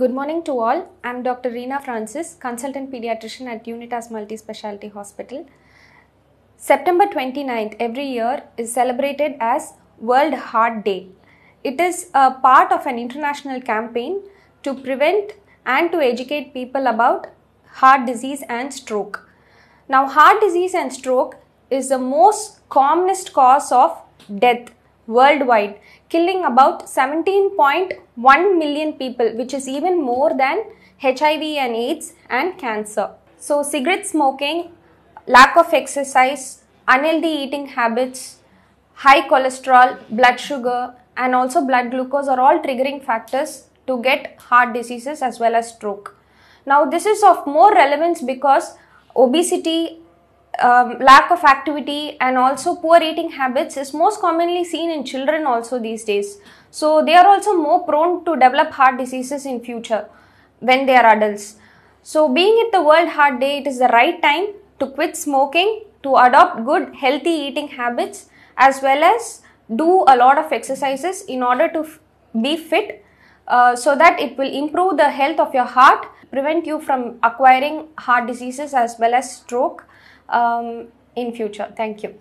Good morning to all. I am Dr. Reena Francis, Consultant Pediatrician at UNITAS Multi Speciality Hospital. September 29th every year is celebrated as World Heart Day. It is a part of an international campaign to prevent and to educate people about heart disease and stroke. Now, heart disease and stroke is the most commonest cause of death worldwide, killing about 17.1 million people, which is even more than HIV and AIDS and cancer. So cigarette smoking, lack of exercise, unhealthy eating habits, high cholesterol, blood sugar and also blood glucose are all triggering factors to get heart diseases as well as stroke. Now this is of more relevance because obesity, lack of activity and also poor eating habits is most commonly seen in children also these days. So they are also more prone to develop heart diseases in future when they are adults. So being it the World Heart Day, it is the right time to quit smoking, to adopt good healthy eating habits as well as do a lot of exercises in order to be fit so that it will improve the health of your heart, prevent you from acquiring heart diseases as well as stroke in future. Thank you.